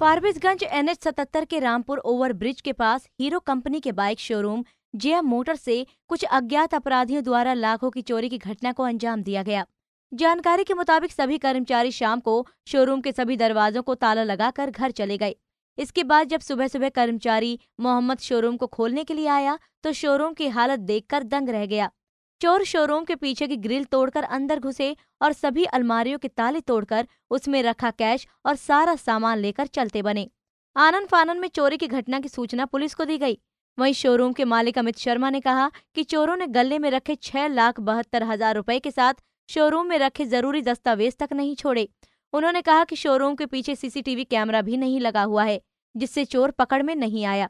Forbesganj NH 77 के Rampur overbridge के पास हीरो कंपनी के बाइक शोरूम जीएम मोटर्स से कुछ अज्ञात अपराधियों द्वारा लाखों की चोरी की घटना को अंजाम दिया गया। जानकारी के मुताबिक सभी कर्मचारी शाम को शोरूम के सभी दरवाजों को ताला लगाकर घर चले गए। इसके बाद जब सुबह सुबह कर्मचारी मोहम्मद शोरूम को खोलने के लिए आया तो शोरूम की हालत देखकर दंग रह गया। चोर शोरूम के पीछे की ग्रिल तोड़कर अंदर घुसे और सभी अलमारियों के ताले तोड़कर उसमें रखा कैश और सारा सामान लेकर चलते बने। आनन फानन में चोरी की घटना की सूचना पुलिस को दी गई। वहीं शोरूम के मालिक अमित शर्मा ने कहा कि चोरों ने गले में रखे 6,72,000 रुपए के साथ शोरूम में रखे जरूरी दस्तावेज तक नहीं छोड़े। उन्होंने कहा कि शोरूम के पीछे सीसीटीवी कैमरा भी नहीं लगा हुआ है, जिससे चोर पकड़ में नहीं आया।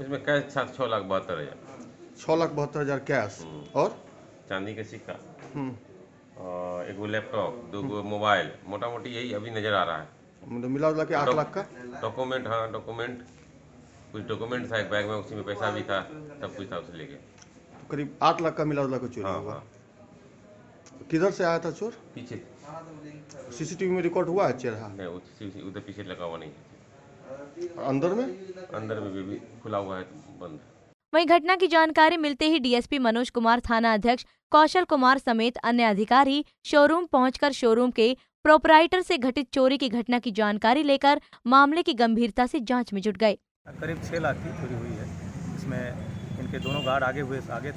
उसमें कैश 6,72,000 कैश और चांदी के सिक्का, एक लैपटॉप, 2 मोबाइल, मोटा मोटी यही अभी नजर आ रहा है। मिला के 8 लाख का डॉक्यूमेंट, हाँ डॉक्यूमेंट, कुछ डॉक्यूमेंट था एक बैग में, उसी में पैसा भी था, सब कुछ था, उसे लेके तो करीब 8 लाख का मिला का चोरी हुआ। किधर से आया था चोर? पीछे। सीसीटीवी में रिकॉर्ड हुआ है चेहरा? नहीं, उधर पीछे लगा हुआ नहीं है। अंदर में भी खुला हुआ है, बंद है। वहीं घटना की जानकारी मिलते ही डीएसपी मनोज कुमार, थाना अध्यक्ष कौशल कुमार समेत अन्य अधिकारी शोरूम पहुंचकर शोरूम के प्रोपराइटर से घटित चोरी की घटना की जानकारी लेकर मामले की गंभीरता से जांच में जुट गए। करीब 6 लाख की चोरी हुई है। इसमें इनके दोनों गार्ड आगे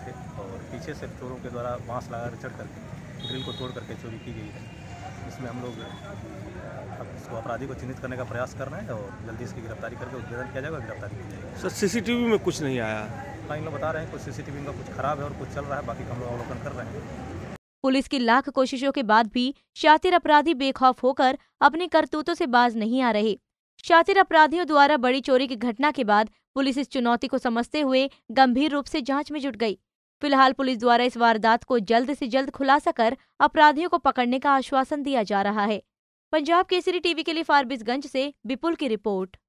थे और पीछे से चोरों के द्वारा बांस लगाकर चढ़ करके ग्रिल को तोड़ करके चोरी की गई है। इसमें हम लोग इसको अपराधी को चिन्हित करने का प्रयास कर रहे हैं और जल्दी इसकी गिरफ्तारी करके उद्भेदन किया जाएगा, गिरफ्तारी की जाएगी। सर, सीसीटीवी में कुछ नहीं आया? हाँ, इन लोग बता रहे हैं कुछ सीसीटीवी में कुछ खराब है और कुछ चल रहा है, बाकी हम लोग अवलोकन कर रहे हैं। पुलिस की लाख कोशिशों के बाद भी शातिर अपराधी बेखौफ होकर अपनी करतूतों से बाज नहीं आ रहे। शातिर अपराधियों द्वारा बड़ी चोरी की घटना के बाद पुलिस इस चुनौती को समझते हुए गंभीर रूप से जांच में जुट गई। फिलहाल पुलिस द्वारा इस वारदात को जल्द से जल्द खुलासा कर अपराधियों को पकड़ने का आश्वासन दिया जा रहा है। पंजाब केसरी टीवी के लिए फारबिसगंज से विपुल की रिपोर्ट।